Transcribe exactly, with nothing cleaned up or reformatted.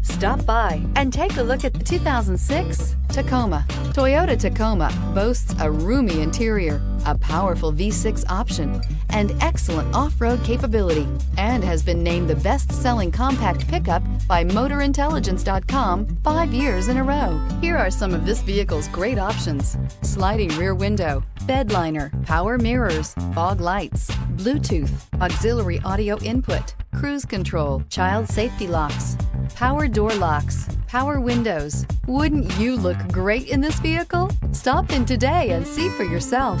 Stop by and take a look at the two thousand six Tacoma. Toyota Tacoma boasts a roomy interior, a powerful V six option, and excellent off-road capability, and has been named the best-selling compact pickup by Motor Intelligence dot com five years in a row. Here are some of this vehicle's great options: sliding rear window, bed liner, power mirrors, fog lights, Bluetooth, auxiliary audio input, cruise control, child safety locks, power door locks, power windows. Wouldn't you look great in this vehicle? Stop in today and see for yourself.